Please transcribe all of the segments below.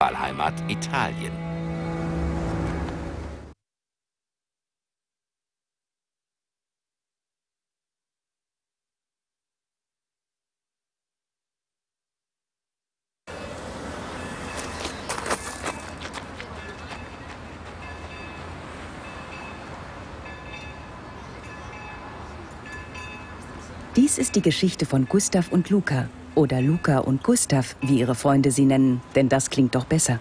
Wahlheimat Italien. Dies ist die Geschichte von Gustav und Luca. Oder Luca und Gustav, wie ihre Freunde sie nennen, denn das klingt doch besser.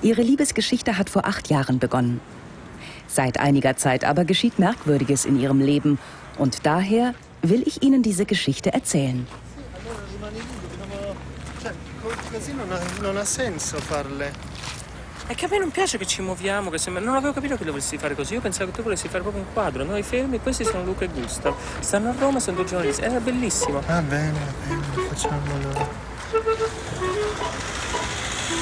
Ihre Liebesgeschichte hat vor 8 Jahren begonnen. Seit einiger Zeit aber geschieht Merkwürdiges in ihrem Leben und daher will ich Ihnen diese Geschichte erzählen. È che a me non piace che ci muoviamo, che sembra... Non avevo capito che dovessi fare così, io pensavo che tu volessi fare proprio un quadro, noi fermi, questi sono Luca e Gustav, stanno a Roma, sono 2 giornalisti, era bellissimo. Va bene, facciamolo.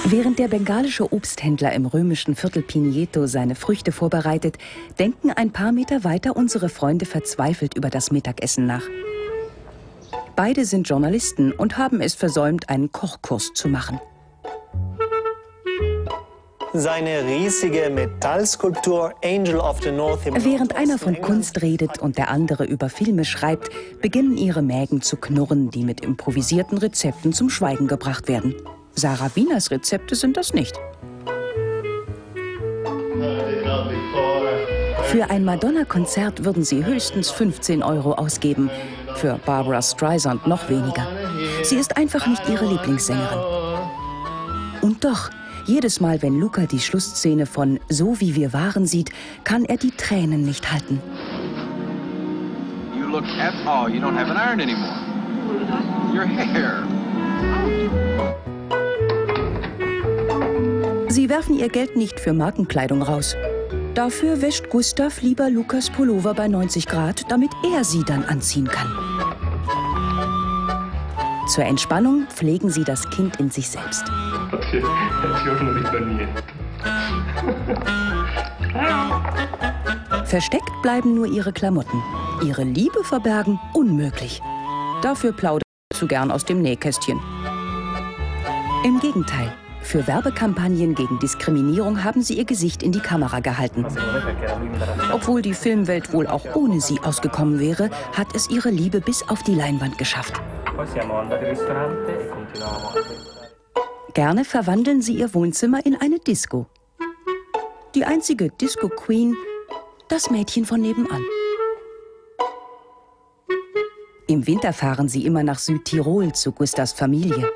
Während der bengalische Obsthändler im römischen Viertel Pigneto seine Früchte vorbereitet, denken ein paar Meter weiter unsere Freunde verzweifelt über das Mittagessen nach. Beide sind Journalisten und haben es versäumt, einen Kochkurs zu machen. Seine riesige Metallskulptur Angel of the North. Während einer von Kunst redet und der andere über Filme schreibt, beginnen ihre Mägen zu knurren, die mit improvisierten Rezepten zum Schweigen gebracht werden. Sarah Wieners Rezepte sind das nicht. Für ein Madonna-Konzert würden sie höchstens 15 € ausgeben, für Barbra Streisand noch weniger. Sie ist einfach nicht ihre Lieblingssängerin. Und doch... Jedes Mal, wenn Luca die Schlussszene von So, wie wir waren sieht, kann er die Tränen nicht halten. You look at all. You don't have an iron anymore. Your hair. Sie werfen ihr Geld nicht für Markenkleidung raus. Dafür wäscht Gustav lieber Lukas Pullover bei 90 Grad, damit er sie dann anziehen kann. Zur Entspannung pflegen sie das Kind in sich selbst. Versteckt bleiben nur ihre Klamotten. Ihre Liebe verbergen unmöglich. Dafür plaudern sie zu gern aus dem Nähkästchen. Im Gegenteil, für Werbekampagnen gegen Diskriminierung haben sie ihr Gesicht in die Kamera gehalten. Obwohl die Filmwelt wohl auch ohne sie ausgekommen wäre, hat es ihre Liebe bis auf die Leinwand geschafft. Gerne verwandeln sie ihr Wohnzimmer in eine Disco. Die einzige Disco-Queen, das Mädchen von nebenan. Im Winter fahren sie immer nach Südtirol zu Gustavs Familie.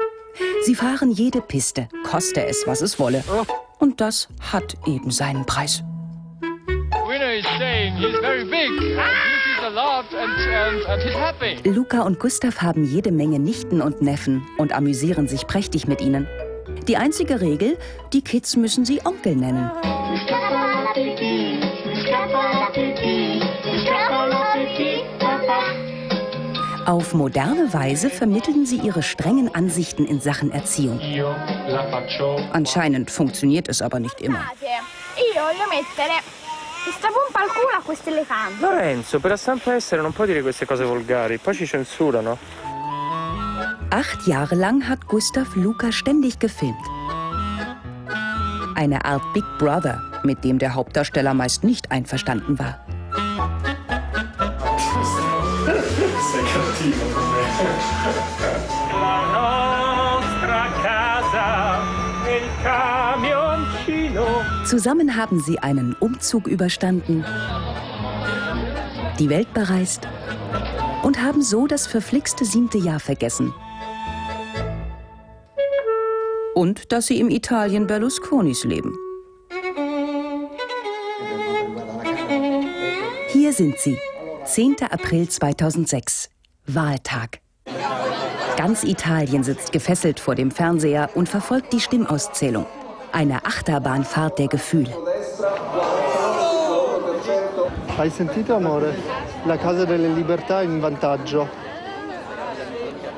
Sie fahren jede Piste, koste es, was es wolle. Und das hat eben seinen Preis. Luca und Gustav haben jede Menge Nichten und Neffen und amüsieren sich prächtig mit ihnen. Die einzige Regel, die Kids müssen sie Onkel nennen. Auf moderne Weise vermitteln sie ihre strengen Ansichten in Sachen Erziehung. Anscheinend funktioniert es aber nicht immer. Lorenzo, per la stampa estera non puoi dire queste cose volgari, poi ci censurano. 8 Jahre lang hat Gustav Luca ständig gefilmt. Eine Art Big Brother, mit dem der Hauptdarsteller meist nicht einverstanden war. Zusammen haben sie einen Umzug überstanden, die Welt bereist und haben so das verflixte 7. Jahr vergessen. Und dass sie im Italien Berlusconis leben. Hier sind sie, 10. April 2006, Wahltag. Ganz Italien sitzt gefesselt vor dem Fernseher und verfolgt die Stimmauszählung. Eine Achterbahnfahrt der Gefühle. Hai sentito, amore? La Casa delle Libertà in vantaggio.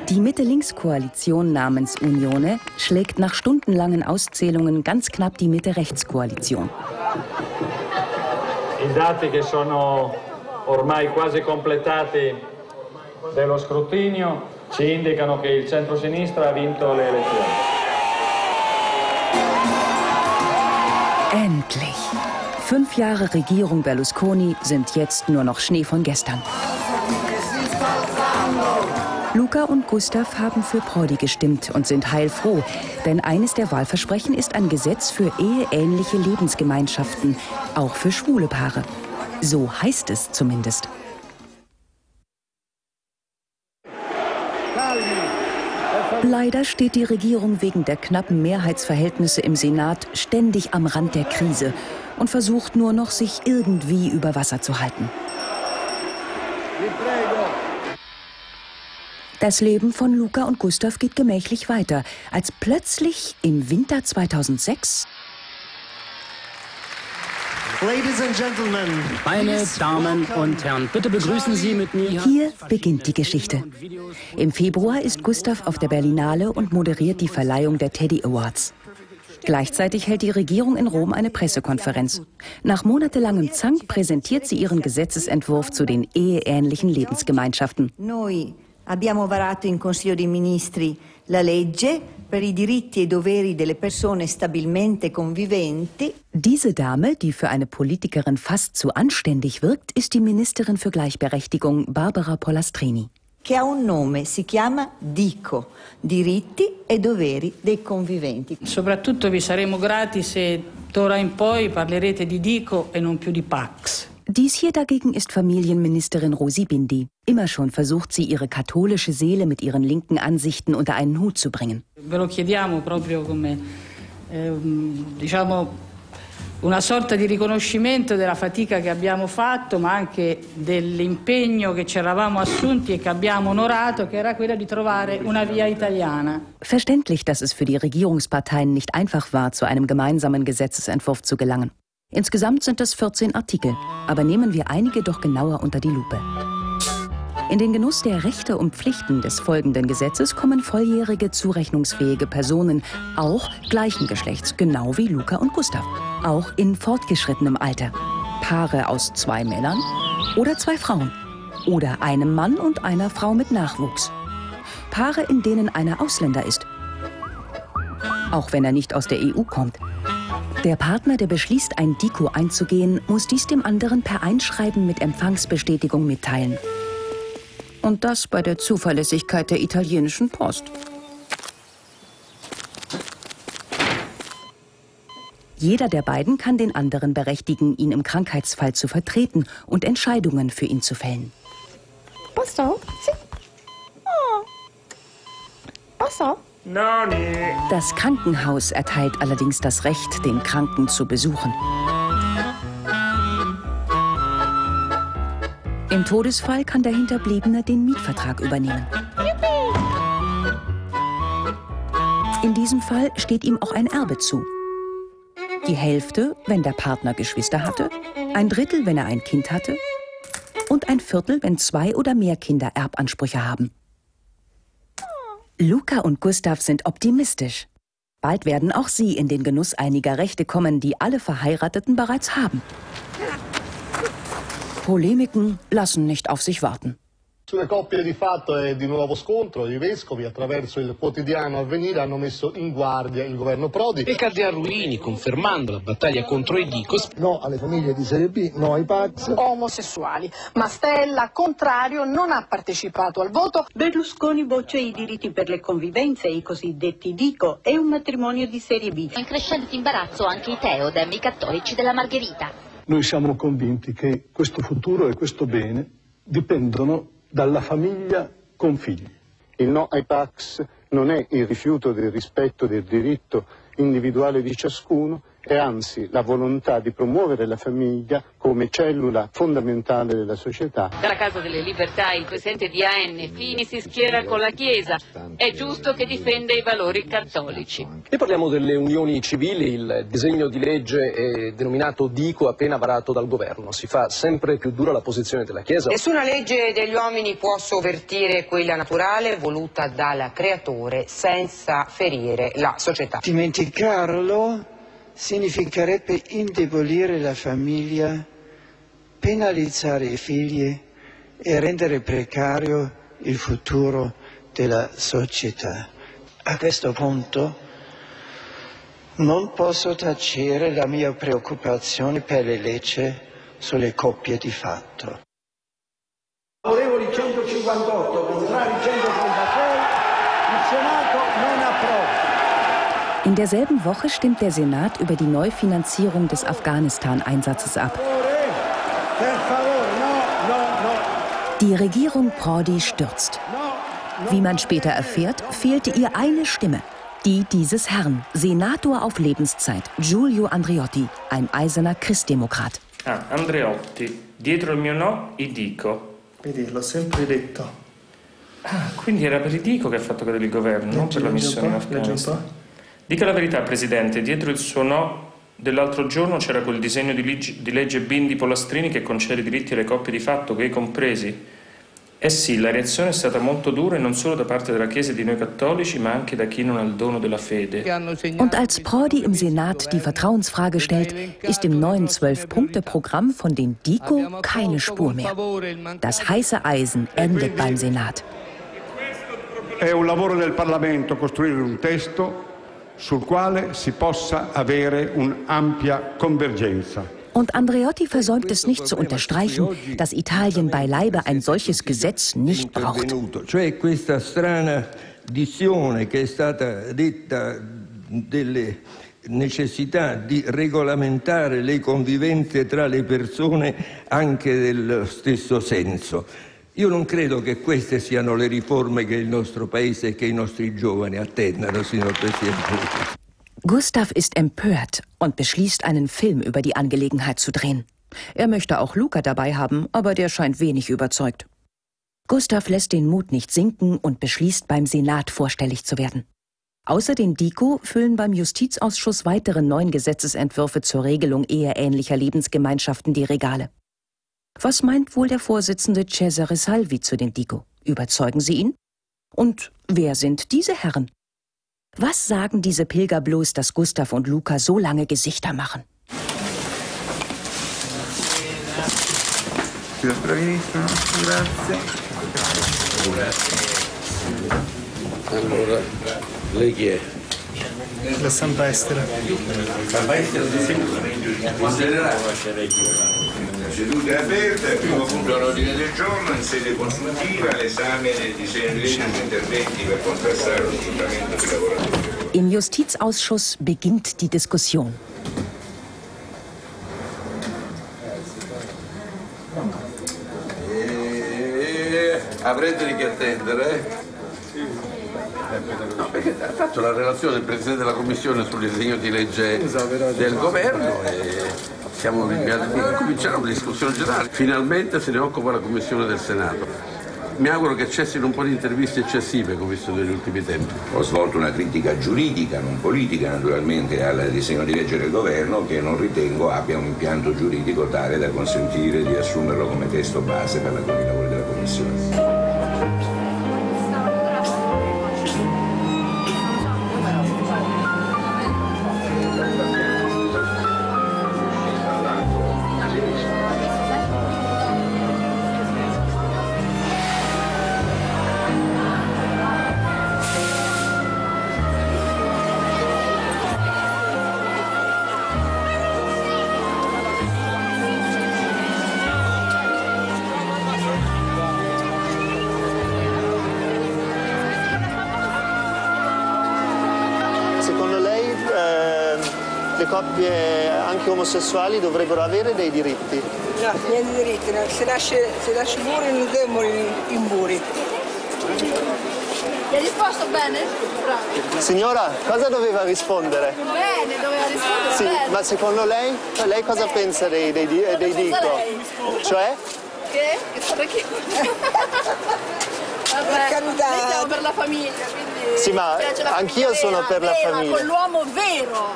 Die Mitte-Links-Koalition namens Unione schlägt nach stundenlangen Auszählungen ganz knapp die Mitte-Rechts-Koalition. I dati che sono ormai quasi completati dello scrutinio ci indicano che il centro-sinistra ha vinto le elezioni. Endlich! 5 Jahre Regierung Berlusconi sind jetzt nur noch Schnee von gestern. Luca und Gustav haben für Prodi gestimmt und sind heilfroh. Denn eines der Wahlversprechen ist ein Gesetz für eheähnliche Lebensgemeinschaften, auch für schwule Paare. So heißt es zumindest. Leider steht die Regierung wegen der knappen Mehrheitsverhältnisse im Senat ständig am Rand der Krise und versucht nur noch, sich irgendwie über Wasser zu halten. Das Leben von Luca und Gustav geht gemächlich weiter, als plötzlich im Winter 2006... Meine Damen und Herren, bitte begrüßen Sie mit mir... Hier beginnt die Geschichte. Im Februar ist Gustav auf der Berlinale und moderiert die Verleihung der Teddy Awards. Gleichzeitig hält die Regierung in Rom eine Pressekonferenz. Nach monatelangem Zank präsentiert sie ihren Gesetzesentwurf zu den eheähnlichen Lebensgemeinschaften. Abbiamo varato in Consiglio dei Ministri la legge per i diritti e i doveri delle persone stabilmente conviventi. Diese Dame, die für eine Politikerin fast zu anständig wirkt, ist die Ministerin für Gleichberechtigung Barbara Pollastrini. Che ha un nome, si chiama Dico, diritti e doveri dei conviventi. Soprattutto vi saremo grati se d'ora in poi parlerete di Dico e non più di Pax. Dies hier dagegen ist Familienministerin Rosi Bindi. Immer schon versucht sie, ihre katholische Seele mit ihren linken Ansichten unter einen Hut zu bringen. Ve lo chiediamo proprio come, diciamo, una sorta di riconoscimento della fatica che abbiamo fatto, ma anche dell'impegno che ci eravamo assunti e che abbiamo onorato, che era quella di trovare una via italiana. Verständlich, dass es für die Regierungsparteien nicht einfach war, zu einem gemeinsamen Gesetzesentwurf zu gelangen. Insgesamt sind es 14 Artikel, aber nehmen wir einige doch genauer unter die Lupe. In den Genuss der Rechte und Pflichten des folgenden Gesetzes kommen volljährige, zurechnungsfähige Personen, auch gleichen Geschlechts, genau wie Luca und Gustav. Auch in fortgeschrittenem Alter. Paare aus 2 Männern oder 2 Frauen. Oder einem Mann und einer Frau mit Nachwuchs. Paare, in denen einer Ausländer ist. Auch wenn er nicht aus der EU kommt. Der Partner, der beschließt, ein Dico einzugehen, muss dies dem anderen per Einschreiben mit Empfangsbestätigung mitteilen. Und das bei der Zuverlässigkeit der italienischen Post. Jeder der beiden kann den anderen berechtigen, ihn im Krankheitsfall zu vertreten und Entscheidungen für ihn zu fällen. Das Krankenhaus erteilt allerdings das Recht, den Kranken zu besuchen. Im Todesfall kann der Hinterbliebene den Mietvertrag übernehmen. In diesem Fall steht ihm auch ein Erbe zu. Die Hälfte, wenn der Partner Geschwister hatte, 1/3, wenn er ein Kind hatte und 1/4, wenn 2 oder mehr Kinder Erbansprüche haben. Luca und Gustav sind optimistisch. Bald werden auch sie in den Genuss einiger Rechte kommen, die alle Verheirateten bereits haben. Polemiken lassen nicht auf sich warten. Sulle coppie di fatto e di nuovo scontro, i vescovi attraverso il quotidiano Avvenire hanno messo in guardia il governo Prodi. E Cardinal Ruini confermando la battaglia contro i Dicos. No alle famiglie di serie B, no ai Pax. Omosessuali. Mastella, contrario, non ha partecipato al voto. Berlusconi boccia i diritti per le convivenze, i cosiddetti Dico, e un matrimonio di serie B. In crescente imbarazzo anche i Theodem, i cattolici della Margherita. Noi siamo convinti che questo futuro e questo bene dipendono dalla famiglia con figli. Il no ai Pax non è il rifiuto del rispetto del diritto individuale di ciascuno, è anzi la volontà di promuovere la famiglia come cellula fondamentale della società. Dalla Casa delle Libertà il presidente di AN Fini si schiera con la Chiesa. È giusto che difenda i valori cattolici. E parliamo delle unioni civili. Il disegno di legge è denominato Dico, appena varato dal governo. Si fa sempre più dura la posizione della Chiesa. Nessuna legge degli uomini può sovvertire quella naturale voluta dal creatore senza ferire la società. Dimenticarlo significherebbe indebolire la famiglia, penalizzare i figli e rendere precario il futuro della società. A questo punto Non posso tacere la mia preoccupazione per le leggi sulle coppie di fatto. Favorevoli 158, contrari 136, il Senato non approva. In derselben Woche stimmt der Senat über die Neufinanzierung des Afghanistan-Einsatzes ab. Die Regierung Prodi stürzt. Wie man später erfährt, fehlte ihr eine Stimme. Die dieses Herrn, Senator auf Lebenszeit, Giulio Andreotti, ein eiserner Christdemokrat. Ah, Andreotti, dietro il mio no, i Dico. Vedi, l'ho sempre detto. Ah, quindi era per i Dico che ha fatto cadere il governo, non per la missione in Afghanistan. Dica la verità, Presidente, dietro il suo no dell'altro giorno c'era quel disegno di legge Bindi Pollastrini che concede diritti alle coppie di fatto, gay compresi. Eh sì, la reazione è stata molto dura e non solo da parte della Chiesa e di noi cattolici, ma anche da chi non ha il dono della fede. Und als Prodi im Senat die Vertrauensfrage stellt, ist im neuen 12-Punkte-Programm von den Dico keine Spur mehr. Das heiße Eisen endet beim Senat. È un lavoro del Parlamento costruire un testo sul quale si possa avere un'ampia convergenza. Und Andreotti versäumt es nicht zu unterstreichen, dass Italien beileibe ein solches Gesetz nicht braucht. Cioè questa strana dizione che è stata detta delle necessità di regolamentare le convivenze tra le persone anche dello stesso senso. Io non credo che queste siano le riforme che il nostro paese e che i nostri giovani attendano, signor Presidente. Gustav ist empört und beschließt, einen Film über die Angelegenheit zu drehen. Er möchte auch Luca dabei haben, aber der scheint wenig überzeugt. Gustav lässt den Mut nicht sinken und beschließt, beim Senat vorstellig zu werden. Außer den Dico füllen beim Justizausschuss weitere 9 Gesetzesentwürfe zur Regelung eheähnlicher Lebensgemeinschaften die Regale. Was meint wohl der Vorsitzende Cesare Salvi zu den Dico? Überzeugen sie ihn? Und wer sind diese Herren? Was sagen diese Pilger bloß, dass Gustav und Luca so lange Gesichter machen? Allora, lei chi è? La Sant'Estera. Sant'Estera di sicuro. Seduta aperta, primo punto all'ordine del giorno, in sede consultiva, l'esame del disegno di legge sugli interventi per contrastare lo sfruttamento dei lavoratori. Im Justizausschuss beginnt die Diskussion. Avrete di che attendere, No, perché ha fatto la relazione del Presidente della Commissione sul disegno di legge del Governo e... Siamo rinviati a cominciare una discussione generale. Finalmente se ne occupa la Commissione del Senato. Mi auguro che cessino un po' di interviste eccessive che ho visto negli ultimi tempi. Ho svolto una critica giuridica, non politica naturalmente, al disegno di legge del Governo che non ritengo abbia un impianto giuridico tale da consentire di assumerlo come testo base per i lavori della Commissione. Anche omosessuali dovrebbero avere dei diritti. No, dei diritti, no. Se lasci i muri non devi morire in muri. Ti ha risposto bene? Bravo. Signora, cosa doveva rispondere? Bene, doveva rispondere sì, bene. Ma secondo lei? Lei cosa pensa dei Dico? Cioè? Che sarà chi? Vabbè, noi siamo per la famiglia, quindi... Sì, ma anch'io sono per la famiglia. Con l'uomo vero,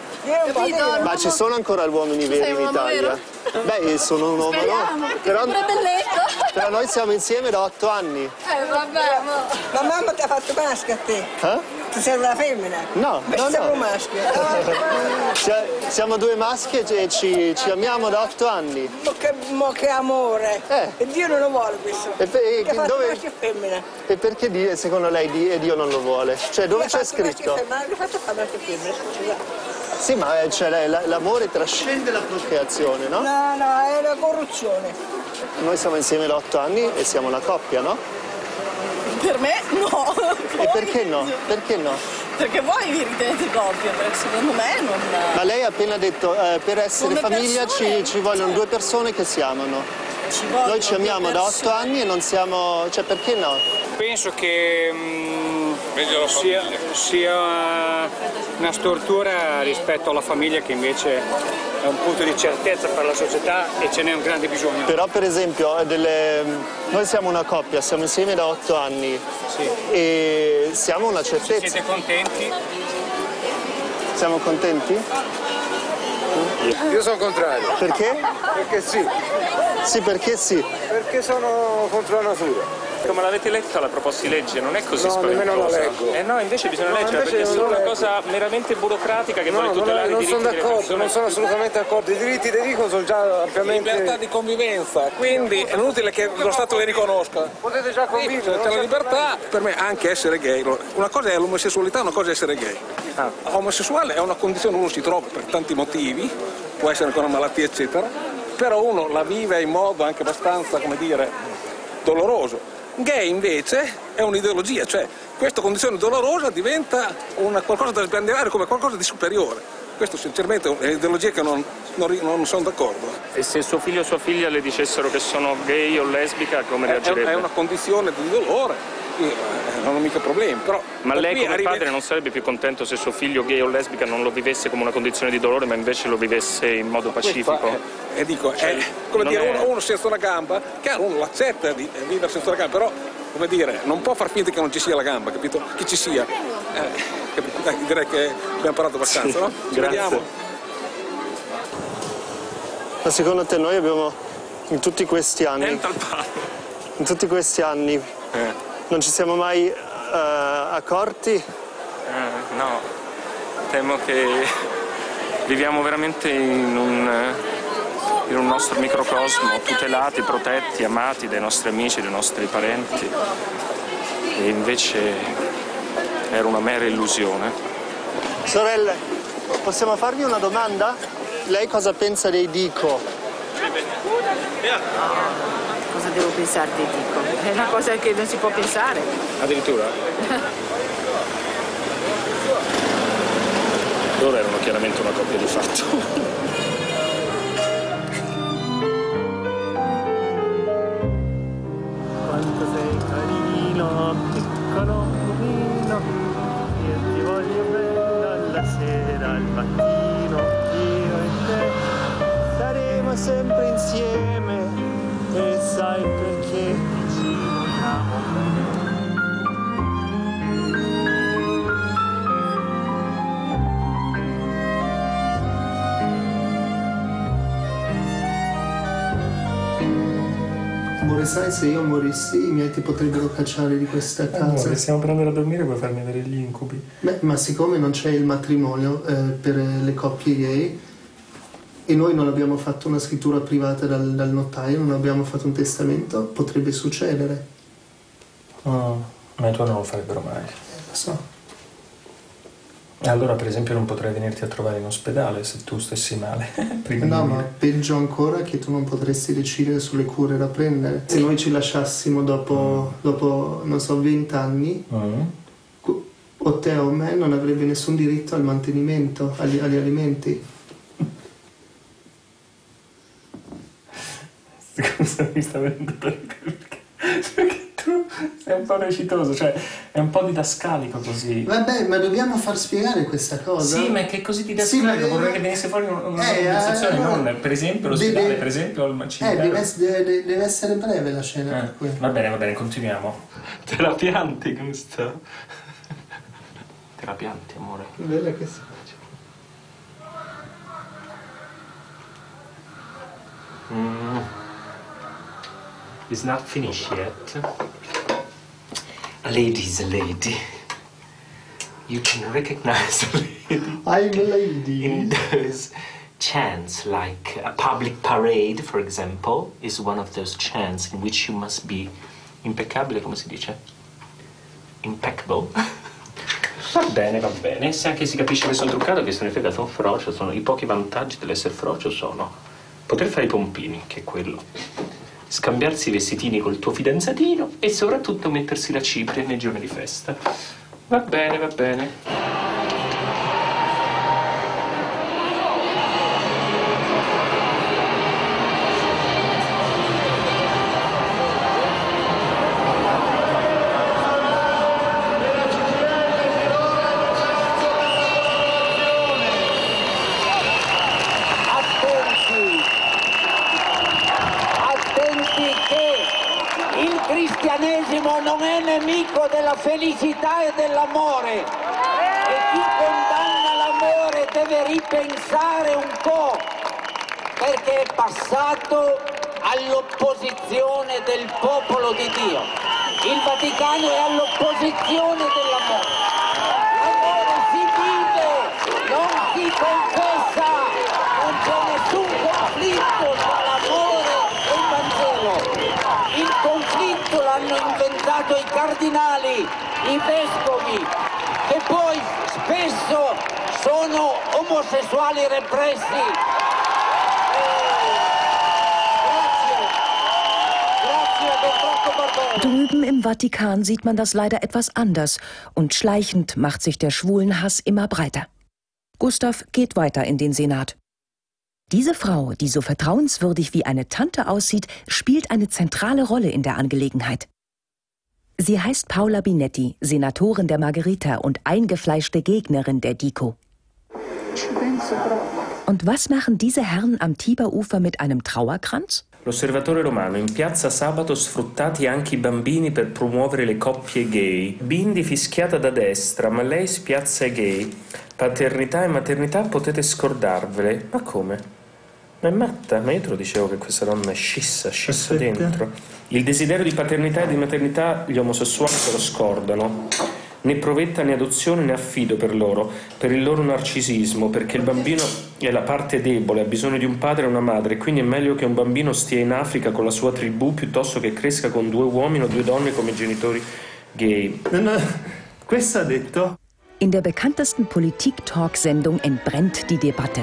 capito? Ma ci sono ancora uomini veri in Italia? Beh, sono un uomo no. Però noi siamo insieme da 8 anni. Vabbè, ma mamma ti ha fatto maschio a te? Eh? Ti serve una femmina? No, no, siamo maschi. Siamo 2 maschi e ci amiamo da 8 anni. Mo che amore! E Dio non lo vuole questo. Dove... maschio e femmina. E perché secondo lei Dio non lo vuole? Cioè dove c'è scritto? Ma l'ho fatto fare maschio e femmina, scusa. Sì, ma cioè, l'amore trascende la procreazione, no? No, no, è la corruzione. Noi siamo insieme da 8 anni e siamo una coppia, no? Per me no. E perché no? Perché no? Perché voi vi ritenete coppia, perché secondo me non... Ma lei ha appena detto, per essere come famiglia persone, ci vogliono due persone che si amano. Noi ci amiamo da 8 anni e non siamo... Cioè, perché no? Penso che... sia una stortura rispetto alla famiglia, che invece è un punto di certezza per la società e ce n'è un grande bisogno. Però per esempio noi siamo una coppia, siamo insieme da 8 anni, sì, e siamo una certezza. Siete contenti? Siamo contenti? Io sono contrario. Perché? Perché sì. Sì, perché sì? Perché sono contro la natura. Come l'avete letta la proposta di legge non è così spaventosa. No, nemmeno la leggo. No, invece bisogna leggerla, perché è solo una cosa meramente burocratica che vuole tutelare i diritti delle persone. Non sono assolutamente d'accordo. I diritti di Dico sono già ampiamente... Libertà di convivenza, quindi è inutile che lo Stato le riconosca. Potete già convivere. La libertà, per me anche essere gay, una cosa è l'omosessualità, una cosa è essere gay. Omosessuale è una condizione, uno si trova per tanti motivi, può essere anche una malattia eccetera, però uno la vive in modo anche abbastanza, come dire, doloroso. Gay invece è un'ideologia, cioè questa condizione dolorosa diventa qualcosa da sbandierare come qualcosa di superiore. Questo sinceramente è un'ideologia che non sono d'accordo. E se suo figlio o sua figlia le dicessero che sono gay o lesbica, come reagirebbe? È una condizione di dolore. Non ho mica problemi, però... Ma lei come padre non sarebbe più contento se suo figlio gay o lesbica non lo vivesse come una condizione di dolore, ma invece lo vivesse in modo pacifico? E dico, cioè, come dire, uno senza una gamba, chiaro, uno l'accetta di vivere senza una gamba, però, come dire, non può far finta che non ci sia la gamba, capito? Che ci sia. Direi che abbiamo parlato abbastanza, sì, no? Ci vediamo. Ma secondo te noi abbiamo, in tutti questi anni... In tutti questi anni... Non ci siamo mai accorti? No, temo che viviamo veramente in un nostro microcosmo, tutelati, protetti, amati dai nostri amici, dai nostri parenti. E invece era una mera illusione. Sorelle, possiamo farvi una domanda? Lei cosa pensa dei Dico? Cosa devo pensare di Dico? È una cosa che non si può pensare. Addirittura? Loro erano chiaramente una coppia di fatto. Quanto sei carino, piccolo burino, io ti voglio bene dalla sera al mattino, io e te saremo sempre insieme. E sai perché ci vogliamo bene. Vorrei se io morissi, i miei ti potrebbero cacciare di questa casa. Se stiamo prendendo a dormire puoi farmi avere gli incubi. Beh, ma siccome non c'è il matrimonio per le coppie gay, e noi non abbiamo fatto una scrittura privata dal notaio, non abbiamo fatto un testamento, potrebbe succedere. No, ma i tuoi non lo farebbero mai. Lo so. Allora, per esempio, non potrei venirti a trovare in ospedale se tu stessi male. No, ma peggio ancora che tu non potresti decidere sulle cure da prendere. Se noi ci lasciassimo dopo non so, 20 anni... o te o me non avrebbe nessun diritto al mantenimento, agli alimenti. Cosa mi sta venendo perché tu sei un po' recitoso, cioè è un po' didascalico così. Vabbè, ma dobbiamo far spiegare questa cosa. Sì, ma è che così didascalico, sì, vorrei che venisse fuori una conversazione, non per esempio l'ospedale, per esempio al cimitero. Deve essere breve la scena. Va bene, continuiamo. Te la pianti, Gustav. Te la pianti, amore. Bella che sei. It's not finished yet. A lady is a lady. You can recognize a lady. I'm a lady. In those chants, like a public parade, for example, is one of those chants in which you must be impeccabile, come si dice? Impeccable. Va bene, se anche si capisce che sono truccato, che se ne frega, sono frocio, sono i pochi vantaggi dell'essere frocio sono poter fare i pompini, che è quello, scambiarsi i vestitini col tuo fidanzatino e soprattutto mettersi la cipria nei giorni di festa. Va bene, va bene. Felicità e dell'amore, e chi condanna l'amore deve ripensare un po', perché è passato all'opposizione del popolo di Dio. Il Vaticano è all'opposizione dell'amore. L'amore si vive, non si confessa, non c'è nessun conflitto tra l'amore e il Vangelo. Il conflitto l'hanno inventato i cardinali, i vescovi, che poi spesso sono omosessuali repressi. Grazie. Drüben im Vatikan sieht man das leider etwas anders und schleichend macht sich der Schwulenhass immer breiter. Gustav geht weiter in den Senat. Diese Frau, die so vertrauenswürdig wie eine Tante aussieht, spielt eine zentrale Rolle in der Angelegenheit. Sie heißt Paola Binetti, Senatorin der Margherita und eingefleischte Gegnerin der Dico. Und was machen diese Herren am Tiberufer mit einem Trauerkranz? L'Osservatore Romano, in piazza sabato sfruttati anche i bambini per promuovere le coppie gay. Bindi fischiata da destra, ma lei spiazza i gay. Paternità e maternità potete scordarvele. Ma come? Ma è matta? Ma io te lo dicevo che questa donna è scissa Aspetta. Dentro. Il desiderio di paternità e di maternità gli omosessuali se lo scordano. Né provetta né adozione né affido per loro, per il loro narcisismo, perché il bambino è la parte debole, ha bisogno di un padre e una madre, quindi è meglio che un bambino stia in Africa con la sua tribù piuttosto che cresca con due uomini o due donne come genitori gay. Questo ha detto. In der bekanntesten Politik-Talk-Sendung entbrennt die Debatte.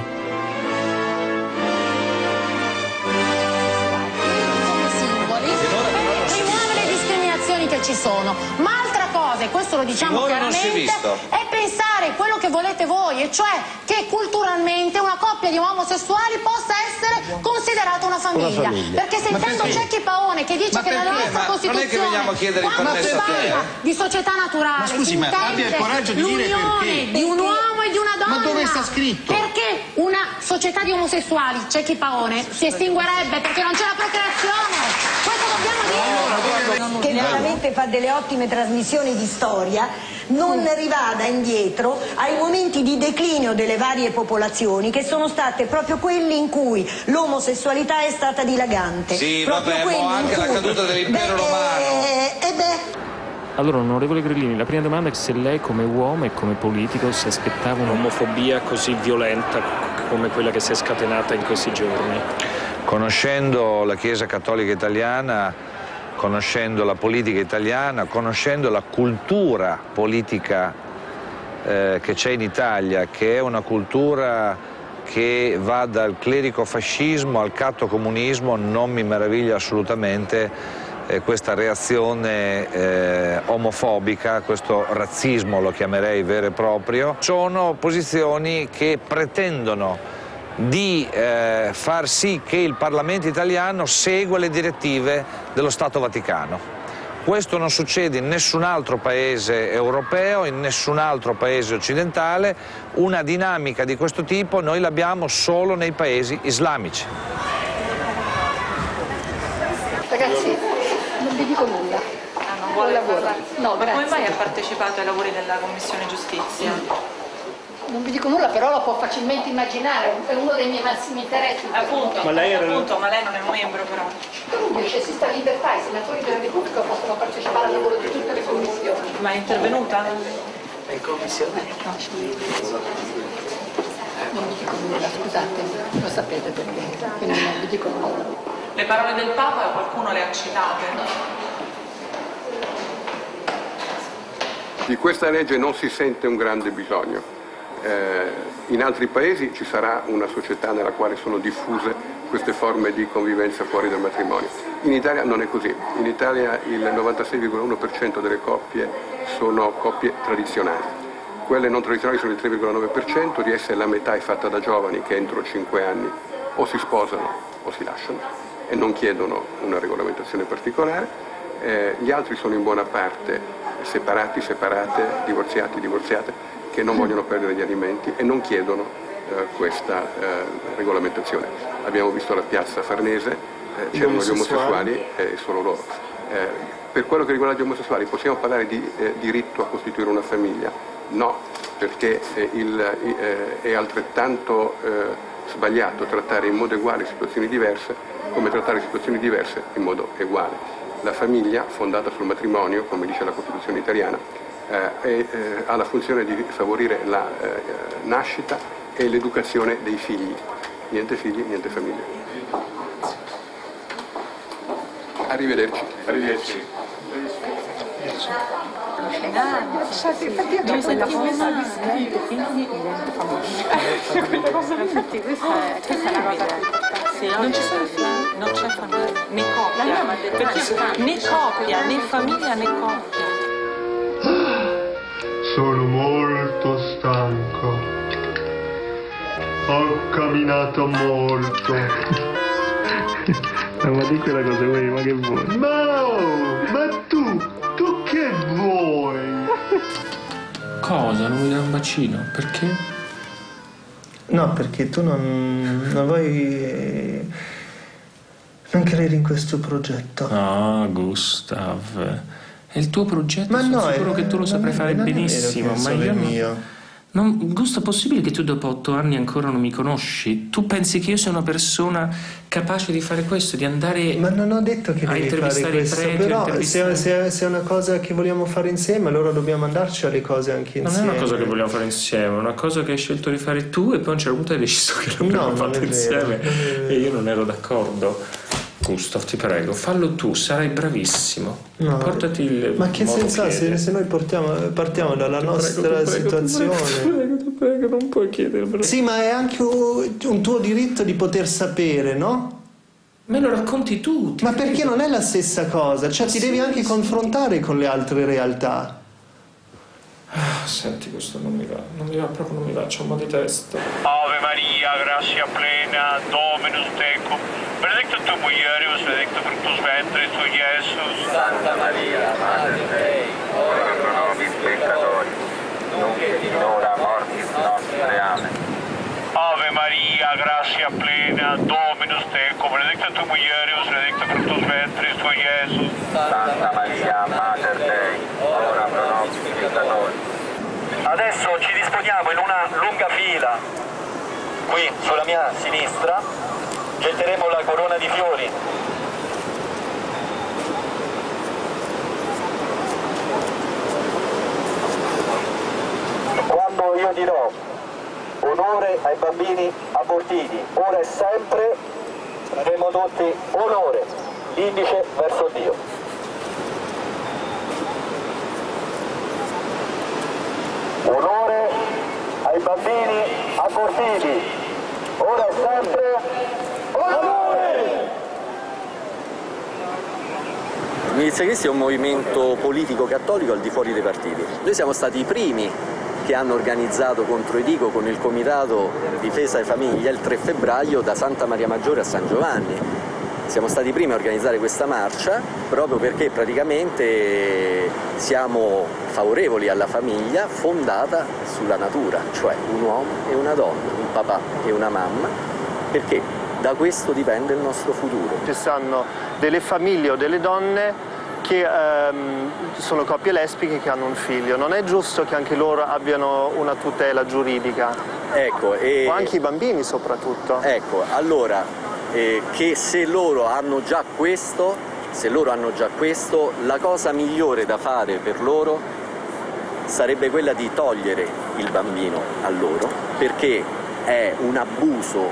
Vediamo le discriminazioni che ci sono, ma altra cosa, e questo lo diciamo chiaramente, è pensare quello che volete voi, e cioè che culturalmente una coppia di omosessuali possa essere considerata una famiglia. Perché sentendo Cecchi Paone che dice che nella nostra Costituzione quando si parla di società naturale, si intende l'unione di un uomo e di una donna. Ma dove sta scritto? Perché una società di omosessuali, Cecchi Paone, si estinguerebbe perché non c'è la procreazione. Questo dobbiamo dire. Che veramente fa delle ottime trasmissioni di storia, non rivada indietro ai momenti di declino delle varie popolazioni che sono state proprio quelli in cui l'omosessualità è stata dilagante. Sì, proprio vabbè, anche la caduta dell'impero romano. Allora, onorevole Grillini, la prima domanda è se lei come uomo e come politico si aspettava un'omofobia così violenta come quella che si è scatenata in questi giorni. Conoscendo la Chiesa Cattolica Italiana, conoscendo la politica italiana, conoscendo la cultura politica che c'è in Italia, che è una cultura che va dal clerico fascismo al catto comunismo, non mi meraviglia assolutamente questa reazione omofobica, questo razzismo lo chiamerei vero e proprio. Sono posizioni che pretendono di far sì che il Parlamento italiano segua le direttive dello Stato Vaticano. Questo non succede in nessun altro paese europeo, in nessun altro paese occidentale. Una dinamica di questo tipo noi l'abbiamo solo nei paesi islamici. Ragazzi, non vi dico nulla. Ah, non vuole lavorare? No, grazie. Come mai ha partecipato ai lavori della Commissione Giustizia? Non vi dico nulla, però lo può facilmente immaginare, è uno dei miei massimi interessi. Appunto, ma lei non è un membro però. Comunque c'è sta libertà, i senatori della Repubblica possono partecipare al lavoro di tutte le commissioni. Ma è intervenuta? È in commissione? No. Non vi dico nulla, scusate, lo sapete perché, quindi non vi dico nulla. Le parole del Papa qualcuno le ha citate? Di questa legge non si sente un grande bisogno. In altri paesi ci sarà una società nella quale sono diffuse queste forme di convivenza fuori dal matrimonio. In Italia non è così. In Italia il 96,1% delle coppie sono coppie tradizionali. Quelle non tradizionali sono il 3,9%, di esse la metà è fatta da giovani che entro 5 anni o si sposano o si lasciano e non chiedono una regolamentazione particolare. Gli altri sono in buona parte separati, separate, divorziati, divorziate, che non vogliono perdere gli alimenti e non chiedono questa regolamentazione. Abbiamo visto la Piazza Farnese, c'erano gli omosessuali e solo loro. Per quello che riguarda gli omosessuali possiamo parlare di diritto a costituire una famiglia? No, perché è altrettanto sbagliato trattare in modo uguale situazioni diverse come trattare situazioni diverse in modo uguale. La famiglia, fondata sul matrimonio, come dice la Costituzione italiana, ha la funzione di favorire la nascita e l'educazione dei figli. Niente figli, niente famiglia. Arrivederci. Arrivederci. Non ci sono figli, non c'è famiglia, né coppia, perché né coppia, né famiglia, né coppia. Sono molto stanco, ho camminato molto. Ma di quella cosa vuoi, ma che vuoi? No, ma tu che vuoi? Cosa? Non mi dai un bacino? Perché? No, perché tu non vuoi non credere in questo progetto. Ah, Gustav, è il tuo progetto, ma sono sicuro che tu lo saprai fare benissimo, ma io non, Gustav, possibile che tu dopo 8 anni ancora non mi conosci? Tu pensi che io sia una persona capace di fare questo, di andare ma non ho detto che devi fare questo, però se è una cosa che vogliamo fare insieme, allora dobbiamo andarci alle cose anche insieme. Non è una cosa che vogliamo fare insieme, è una cosa che hai scelto di fare tu e poi a un certo punto hai deciso che l'abbiamo fatto insieme e io non ero d'accordo. Gustav, ti prego, fallo tu, sarai bravissimo. No, portati il. Ma che senso ha se noi partiamo dalla nostra situazione? Ti prego, non puoi chiedere. Però. Sì, ma è anche un tuo diritto di poter sapere, no? Me lo racconti tu. Ma credo. Perché non è la stessa cosa? Cioè, ti devi anche confrontare con le altre realtà. Ah, senti, questo non mi va, c'ho un mal di testa. Ave Maria, grazia plena, Dominus tecum, benedicta tu mulieribus, benedicto fructus ventris tu, Jesus. Santa Maria, Madre Dei, ora pro nobis peccatori, nunc et in hora mortis nostre, amen. Ave Maria, grazia plena, Dominus tecum, benedicta tu mulieribus, benedicto fructus ventris tu, Jesus. Santa Maria, Madre Dei, ora pro nobis peccatori. Adesso ci disponiamo in una lunga fila, qui sulla mia sinistra, getteremo la corona di fiori. Quando io dirò onore ai bambini abortiti, ora e sempre avremo tutti onore, indice verso Dio. Onore ai bambini abortiti, ora e sempre onore! Il Milizia Cristi è un movimento politico cattolico al di fuori dei partiti. Noi siamo stati i primi che hanno organizzato contro i Dico con il Comitato Difesa e Famiglia il 3 febbraio da Santa Maria Maggiore a San Giovanni. Siamo stati i primi a organizzare questa marcia proprio perché praticamente siamo favorevoli alla famiglia fondata sulla natura, cioè un uomo e una donna, un papà e una mamma, perché da questo dipende il nostro futuro. Ci sono delle famiglie o delle donne che sono coppie lesbiche che hanno un figlio. Non è giusto che anche loro abbiano una tutela giuridica, ecco, o anche i bambini soprattutto. Ecco, allora... che se loro hanno già questo, la cosa migliore da fare per loro sarebbe quella di togliere il bambino a loro, perché è un abuso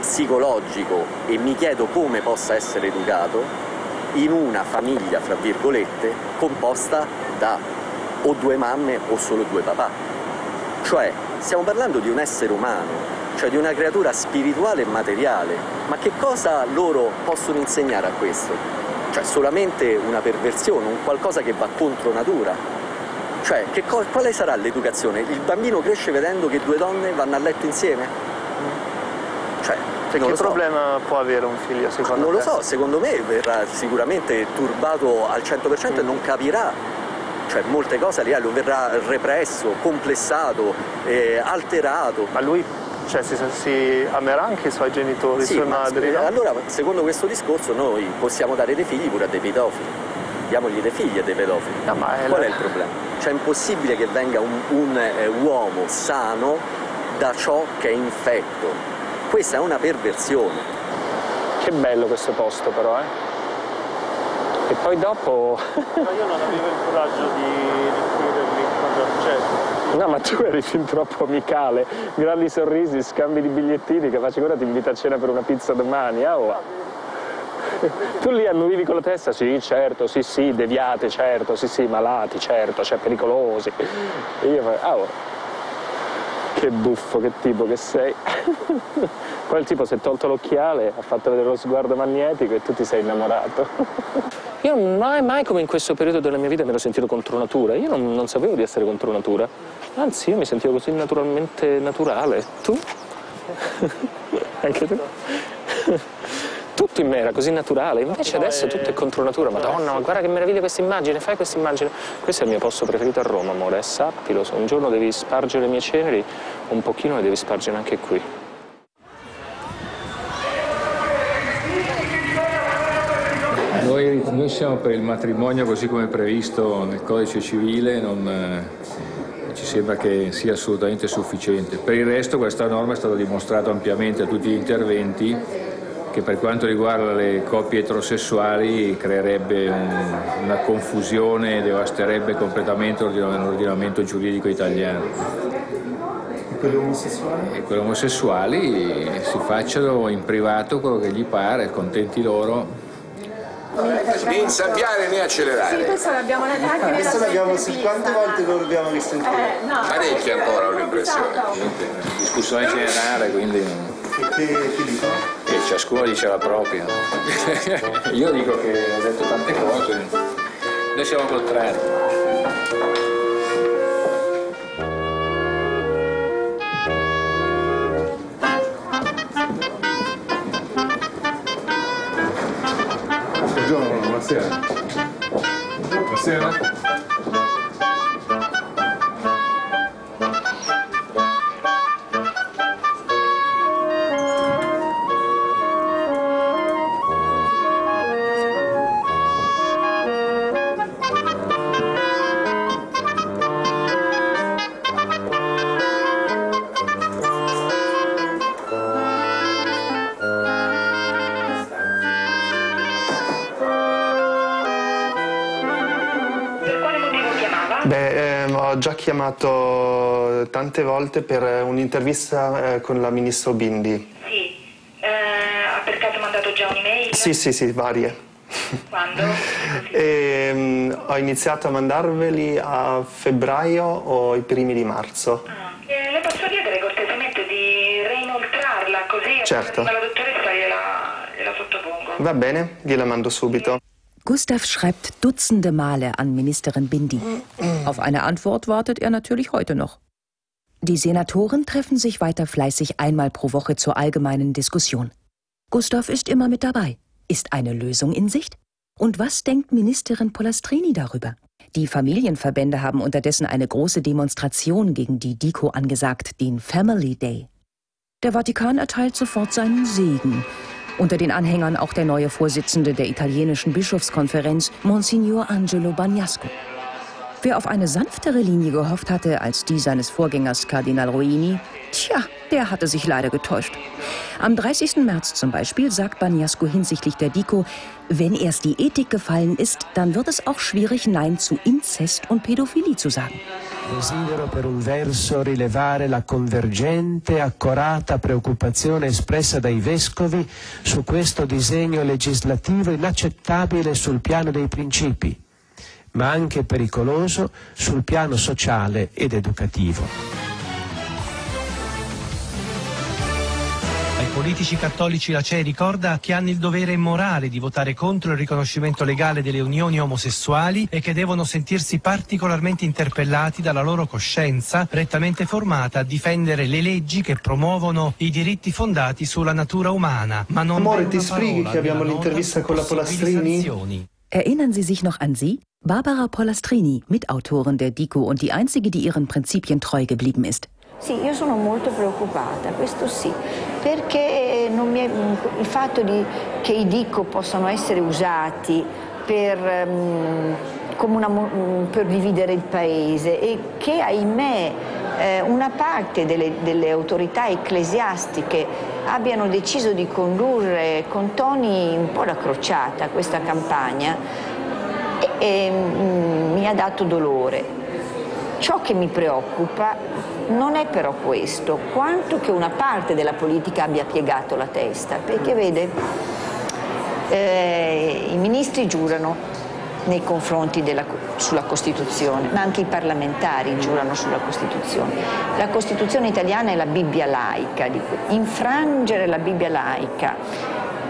psicologico e mi chiedo come possa essere educato in una famiglia, fra virgolette, composta da o due mamme o solo due papà. Cioè, stiamo parlando di un essere umano, cioè di una creatura spirituale e materiale. Ma che cosa loro possono insegnare a questo? Cioè, solamente una perversione, un qualcosa che va contro natura. Cioè, quale sarà l'educazione? Il bambino cresce vedendo che due donne vanno a letto insieme? Cioè, che problema può avere un figlio, secondo te? Non lo so, secondo me verrà sicuramente turbato al 100% e non capirà. Cioè, molte cose a livello verrà represso, complessato, alterato. Ma lui, cioè, si amerà anche i suoi genitori, sì, sue madri, no? Allora, secondo questo discorso, noi possiamo dare dei figli pure a dei pedofili. Diamogli dei figli a dei pedofili. No, ma qual è il problema? Cioè, è impossibile che venga un uomo sano da ciò che è infetto. Questa è una perversione. Che bello questo posto, però, eh? E poi dopo... Ma io non avevo il coraggio di chiudermi quando c'è. No, ma tu eri fin troppo amicale. Grandi sorrisi, scambi di bigliettini, capace che ora ti invita a cena per una pizza domani. Oh. Tu lì annuivi con la testa? Sì, certo, sì, deviate, certo, sì, malati, certo, cioè pericolosi. E io fai, oh, che buffo, che tipo che sei. Poi il tipo si è tolto l'occhiale, ha fatto vedere lo sguardo magnetico e tu ti sei innamorato. Io mai come in questo periodo della mia vita mi ero sentito contro natura. Io non sapevo di essere contro natura. Anzi, io mi sentivo così naturalmente naturale. Tu? Anche tu? Tutto in me era così naturale. Invece adesso tutto è contro natura. Madonna, ma guarda che meraviglia questa immagine. Fai questa immagine. Questo è il mio posto preferito a Roma, amore. Sappilo. Un giorno devi spargere le mie ceneri, un pochino le devi spargere anche qui. Noi siamo per il matrimonio così come previsto nel codice civile, non ci sembra che sia assolutamente sufficiente. Per il resto questa norma è stata dimostrata ampiamente a tutti gli interventi che per quanto riguarda le coppie eterosessuali creerebbe una confusione e devasterebbe completamente l'ordinamento giuridico italiano. Quelli omosessuali? E quelli omosessuali si facciano in privato quello che gli pare, contenti loro. Né insabbiare né accelerare. Sì, questo l'abbiamo anche questo l'abbiamo 50 volte lo dobbiamo risentire. No, parecchi ancora ho l'impressione. Discussione generale, quindi. E ciascuno dice la propria. Io dico che ho detto tante cose. Noi siamo contrari. Buonasera. Buonasera. Ho chiamato tante volte per un'intervista con la ministra Bindi. Sì, ha per caso mandato già un'email? Sì, varie. Quando? E, ho iniziato a mandarveli a febbraio o i primi di marzo. Le posso chiedere cortesemente di reinoltrarla così? Certo. La dottoressa gliela sottopongo. Va bene, gliela mando subito. Gustav schreibt Dutzende Male an Ministerin Bindi. Auf eine Antwort wartet er natürlich heute noch. Die Senatoren treffen sich weiter fleißig einmal pro Woche zur allgemeinen Diskussion. Gustav ist immer mit dabei. Ist eine Lösung in Sicht? Und was denkt Ministerin Pollastrini darüber? Die Familienverbände haben unterdessen eine große Demonstration gegen die Dico angesagt, den Family Day. Der Vatikan erteilt sofort seinen Segen. Unter den Anhängern auch der neue Vorsitzende der italienischen Bischofskonferenz, Monsignor Angelo Bagnasco. Wer auf eine sanftere Linie gehofft hatte als die seines Vorgängers Kardinal Roini, tja, der hatte sich leider getäuscht. Am 30. März zum Beispiel sagt Bagnasco hinsichtlich der Dico, wenn erst die Ethik gefallen ist, dann wird es auch schwierig, Nein zu Inzest und Pädophilie zu sagen. Desidero per un verso rilevare la convergente, accorata preoccupazione espressa dai vescovi su questo disegno legislativo inaccettabile sul piano dei principi. ma anche pericoloso sul piano sociale ed educativo. Ai politici cattolici la CEI ricorda che hanno il dovere morale di votare contro il riconoscimento legale delle unioni omosessuali e che devono sentirsi particolarmente interpellati dalla loro coscienza rettamente formata a difendere le leggi che promuovono i diritti fondati sulla natura umana. Ma non Amore, ti sbrighi che abbiamo l'intervista con la Pollastrini? Erinnern Sie sich noch an sie? Barbara Pollastrini, Mitautorin der Dico und die einzige, die ihren Prinzipien treu geblieben ist. Sì, io sono molto preoccupata, questo sì, perché non mi è, il fatto che i Dico possano essere usati per dividere il paese e che, ahimè, una parte delle autorità ecclesiastiche abbiano deciso di condurre con toni un po' da crociata questa campagna mi ha dato dolore. Ciò che mi preoccupa non è però questo, quanto che una parte della politica abbia piegato la testa, perché vede, i ministri giurano nei confronti sulla Costituzione, ma anche i parlamentari giurano sulla Costituzione. La Costituzione italiana è la Bibbia laica, infrangere la Bibbia laica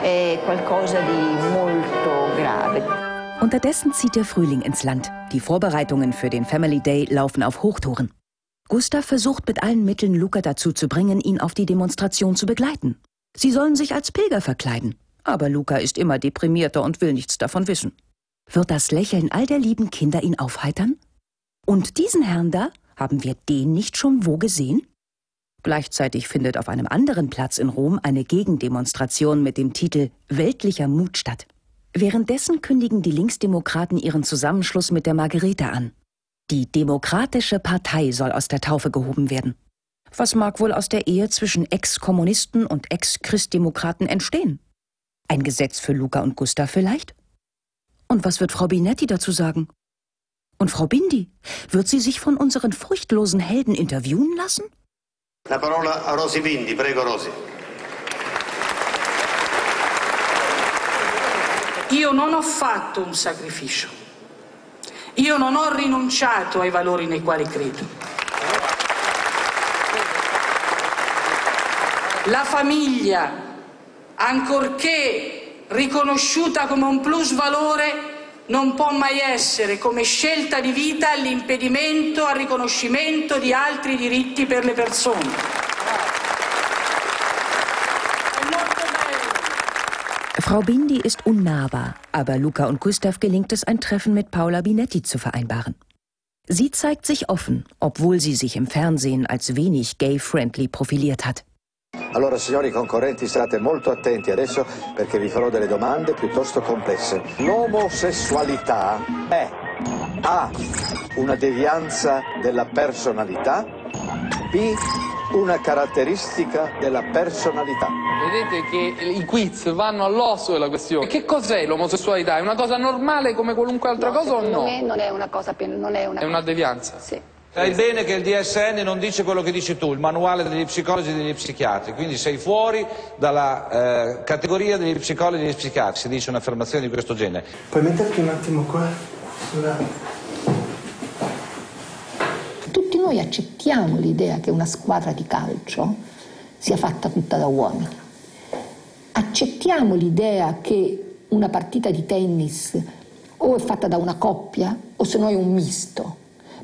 è qualcosa di molto grave. Unterdessen zieht der Frühling ins Land. Die Vorbereitungen für den Family Day laufen auf Hochtouren. Gustav versucht mit allen Mitteln, Luca dazu zu bringen, ihn auf die Demonstration zu begleiten. Sie sollen sich als Pilger verkleiden. Aber Luca ist immer deprimierter und will nichts davon wissen. Wird das Lächeln all der lieben Kinder ihn aufheitern? Und diesen Herrn da, haben wir den nicht schon wo gesehen? Gleichzeitig findet auf einem anderen Platz in Rom eine Gegendemonstration mit dem Titel »Weltlicher Mut« statt. Währenddessen kündigen die Linksdemokraten ihren Zusammenschluss mit der Margherita an. Die Demokratische Partei soll aus der Taufe gehoben werden. Was mag wohl aus der Ehe zwischen Ex-Kommunisten und Ex-Christdemokraten entstehen? Ein Gesetz für Luca und Gustav vielleicht? Und was wird Frau Binetti dazu sagen? Und Frau Bindi, wird sie sich von unseren furchtlosen Helden interviewen lassen? La parola a Rosi Bindi, prego Rosi. Io non ho fatto un sacrificio, io non ho rinunciato ai valori nei quali credo. La famiglia, ancorché riconosciuta come un plusvalore, non può mai essere come scelta di vita l'impedimento al riconoscimento di altri diritti per le persone. Frau Bindi ist unnahbar, aber Luca und Gustav gelingt es, ein Treffen mit Paola Binetti zu vereinbaren. Sie zeigt sich offen, obwohl sie sich im Fernsehen als wenig gay-friendly profiliert hat. Allora signori concorrenti, state molto attenti adesso perché vi farò delle domande piuttosto complesse. L'omosessualità è A. una devianza della personalità, B. una caratteristica della personalità. Vedete che i quiz vanno all'osso della questione. Che cos'è l'omosessualità? È una cosa normale come qualunque altra cosa o no? Secondo me non è una cosa, non è una... È una devianza? Sì. Sai bene che il DSN non dice quello che dici tu, il manuale degli psicologi e degli psichiatri, quindi sei fuori dalla categoria degli psicologi e degli psichiatri, si dice un'affermazione di questo genere. Puoi metterti un attimo qua, sulla... Tutti noi accettiamo l'idea che una squadra di calcio sia fatta tutta da uomini. Accettiamo l'idea che una partita di tennis o è fatta da una coppia o se no è un misto.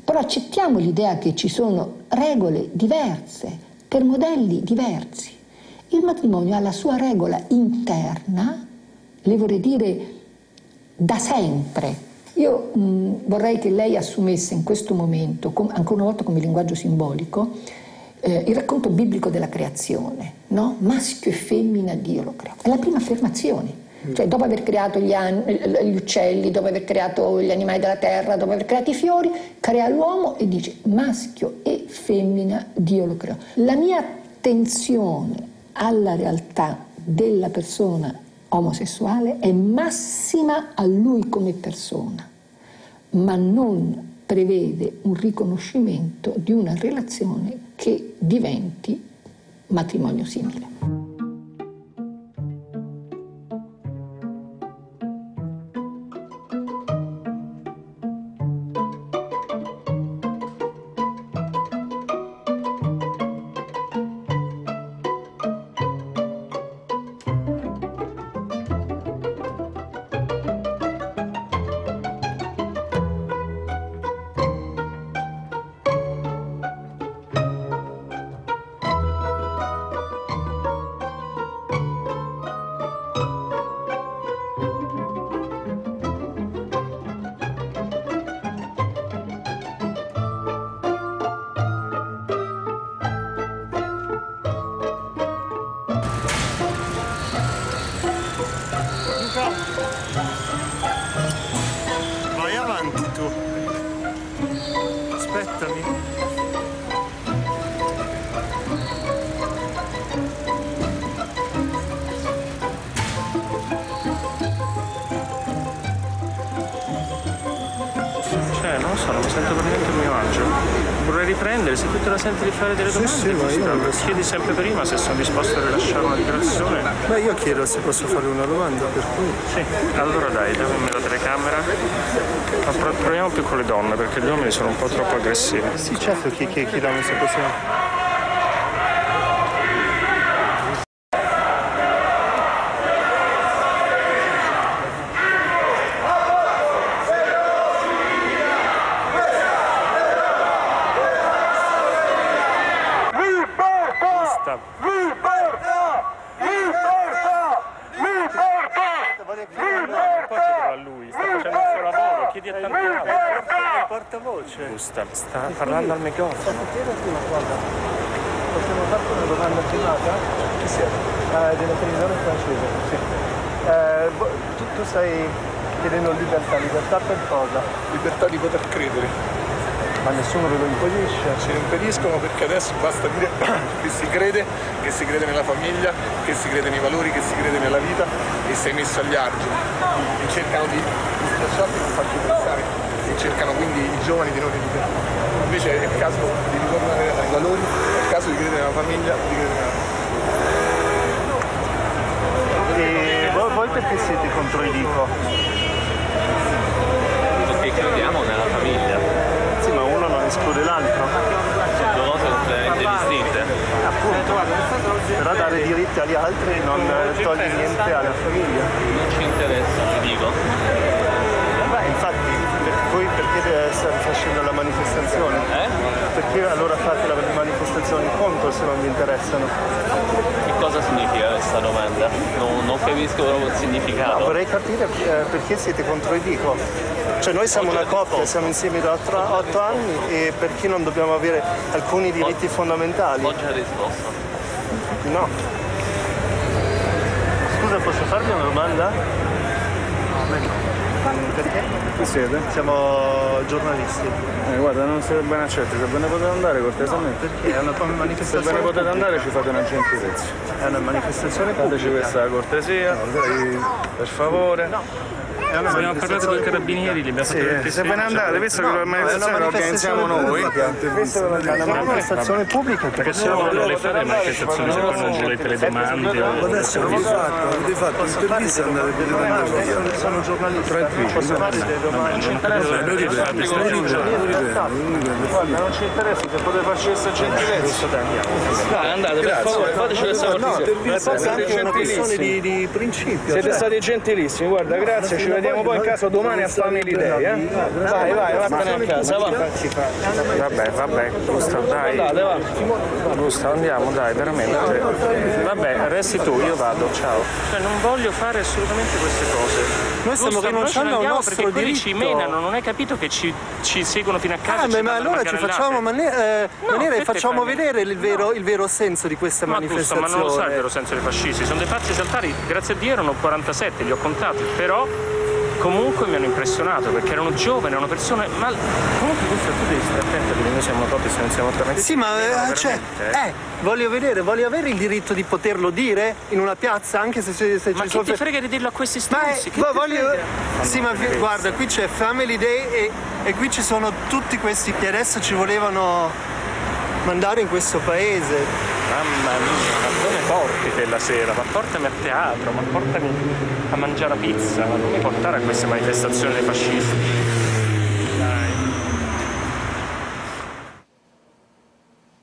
Però accettiamo l'idea che ci sono regole diverse per modelli diversi. Il matrimonio ha la sua regola interna, le vorrei dire da sempre. Io vorrei che lei assumesse in questo momento, anche una volta come linguaggio simbolico, il racconto biblico della creazione, no? Maschio e femmina Dio lo crea. È la prima affermazione. Cioè dopo aver creato gli uccelli, dopo aver creato gli animali della terra, dopo aver creato i fiori, crea l'uomo e dice maschio e femmina Dio lo creò. La mia attenzione alla realtà della persona omosessuale è massima a lui come persona, ma non prevede un riconoscimento di una relazione che diventi matrimonio simile. aspettami. Cioè, non lo so, non mi sento praticamente a mio agio. Vorrei riprendere, se tu te la senti di fare delle domande, chiedi sempre prima se sono disposto a rilasciare una dichiarazione. Beh, io chiedo se posso fare una domanda, per cui... Sì, allora dai, dammi la telecamera. Ma proviamo più con le donne, perché gli uomini sono un po' troppo aggressivi. Sì, certo, chiediamo se possiamo... Sta parlando al microfono. Stamattina prima, guarda, possiamo fare una domanda privata? Chi siete? Della televisione francese. Sì. Tu stai chiedendo libertà per cosa? Libertà di poter credere. Ma nessuno ve lo impedisce? Ce lo impediscono perché adesso basta dire che si crede nella famiglia, che si crede nei valori, che si crede nella vita e sei messo agli argini. E cercano di schiacciarti e di farti pensare. Cercano quindi i giovani di non liberare. Invece è il caso di ritornare ai valori, è il caso di credere nella famiglia, di credere nella... E voi perché siete contro il Dico? Perché crediamo nella famiglia. Sì, ma uno non esclude l'altro. Sono cose completamente distinte. Appunto, però dare diritti agli altri non toglie niente alla famiglia. Non ci interessa, ti dico. Voi perché state facendo la manifestazione? Perché allora fate la manifestazione contro se non vi interessano? Che cosa significa questa domanda? Non capisco proprio il significato. No, vorrei capire perché siete contro il Dico. Cioè noi siamo una coppia, siamo insieme da 8 anni e perché non dobbiamo avere alcuni diritti fondamentali? Ho già risposto. No. Scusa, posso farvi una domanda? No, perché? Chi siete? Siamo giornalisti. Guarda, non siete ben accetti, se ve ne potete andare cortesemente. No, perché è una manifestazione. Se ve ne potete andare ci fate una gentilezza. È una manifestazione pubblica. Fateci questa cortesia, per favore. No. Abbiamo parlato con i carabinieri, li abbiamo fatto vedere. Se ve ne andate, visto che la manifestazione la organizziamo noi. Questa è una manifestazione pubblica. Perché se non volete fare le manifestazioni, se non volete le domande. Adesso avete fatto l'intervista, andate per le domande. Io sono giornalista. Posso fare delle domande? Non ci interessa. Non ci interessa, se potete farci questa gentilezza. Dai, andate, per favore, fateci questa cortesia. È anche una questione di principio. Siete stati gentilissimi, guarda, grazie. Vediamo poi in caso domani a Family Day, eh? Vai, vattene a casa, va. Vabbè, Gustav, dai. Andate, va. Gustav, andiamo, dai, veramente. Vabbè, resti tu, io vado, ciao. Cioè, non voglio fare assolutamente queste cose. Noi stiamo rinunciando al nostro diritto. Ci menano, non hai capito che ci seguono fino a casa. Ma allora ci facciamo venire e facciamo vedere il vero senso di questa manifestazione. Ma non lo sa il vero senso dei fascisti. Sono dei pazzi saltari, grazie a Dio erano 47, li ho contati, però... Comunque mi hanno impressionato perché erano giovani, erano persone. Ma comunque Gustav, tu devi stare attento perché noi siamo proprio se non siamo tornati. Sì, ma cioè, voglio avere il diritto di poterlo dire in una piazza, anche se ma ci sono. Ma che ti frega di dirlo a questi stronzi? Sì, ma guarda, qui c'è Family Day e qui ci sono tutti questi che adesso ci volevano mandare in questo paese. Mamma mia, ma dove porti te la sera? Ma portami a teatro, ma portami a mangiare la pizza, ma non mi portare a queste manifestazioni dei fascisti.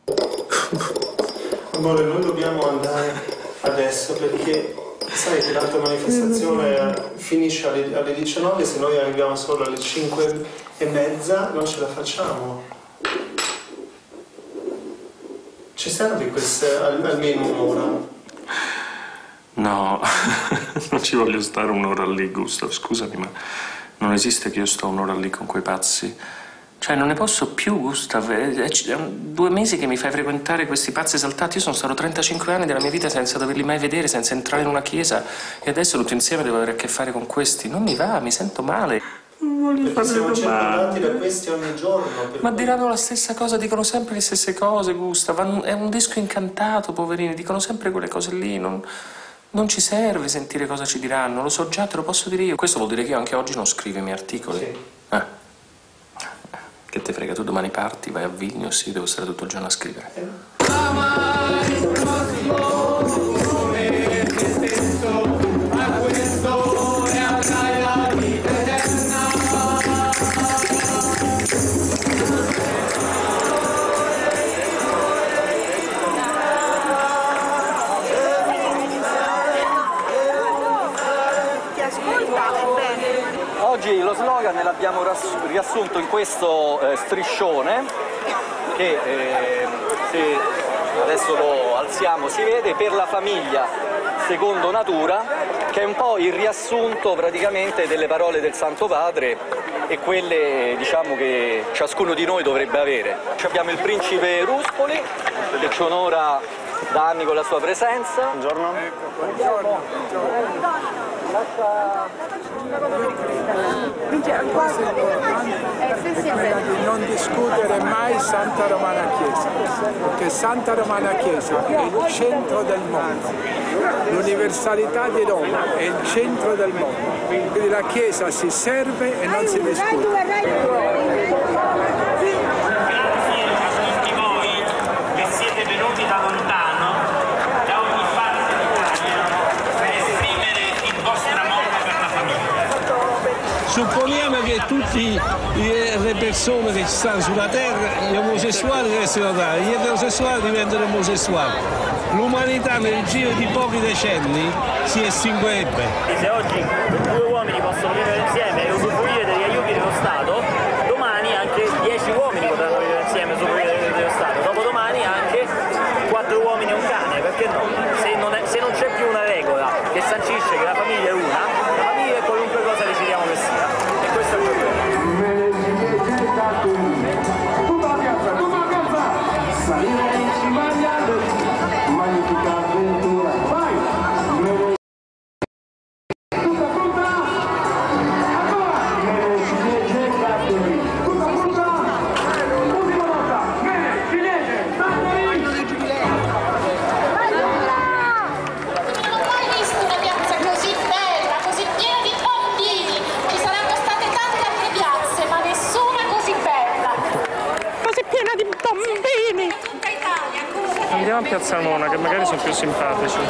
Dai. Amore, noi dobbiamo andare adesso perché sai che l'altra manifestazione finisce alle 19, se noi arriviamo solo alle 5:30 non ce la facciamo. Ci serve almeno un'ora? No, non ci voglio stare un'ora lì, Gustav, scusami, ma non esiste che io sto un'ora lì con quei pazzi. Cioè, non ne posso più, Gustav. È 2 mesi che mi fai frequentare questi pazzi esaltati. Io sono stato 35 anni della mia vita senza doverli mai vedere, senza entrare in una chiesa. E adesso tutto insieme devo avere a che fare con questi. Non mi va, mi sento male. Non voglio farle domande. Da questi ogni giorno. Ma diranno la stessa cosa, dicono sempre le stesse cose, Gustav. È un disco incantato, poverini, dicono sempre quelle cose lì. Non ci serve sentire cosa ci diranno, lo so già, te lo posso dire io. Questo vuol dire che io anche oggi non scrivo i miei articoli. Sì. Che te frega, tu domani parti, vai a Vilnius, io devo stare tutto il giorno a scrivere. Oggi lo slogan l'abbiamo riassunto in questo striscione che se adesso lo alziamo si vede, per la famiglia secondo natura, che è un po' il riassunto praticamente delle parole del Santo Padre e quelle, diciamo, che ciascuno di noi dovrebbe avere. Abbiamo il principe Ruspoli che ci onora da anni con la sua presenza. Buongiorno. Non discutere mai Santa Romana Chiesa, perché Santa Romana Chiesa è il centro del mondo, l'universalità di Roma è il centro del mondo, quindi la Chiesa si serve e non si discute. Supponiamo che tutte le persone che ci stanno sulla terra, gli omosessuali restano tali, gli eterosessuali diventano omosessuali. L'umanità nel giro di pochi decenni si estinguerebbe. Se oggi due uomini possono vivere insieme e usufruire degli aiuti dello Stato, domani anche 10 uomini potranno vivere insieme e usufruire degli aiuti dello Stato, dopodomani anche 4 uomini e un cane, perché no? Se non c'è più una regola che sancisce che la famiglia è una, andiamo a Piazza Nona, che magari sono più simpatici. Il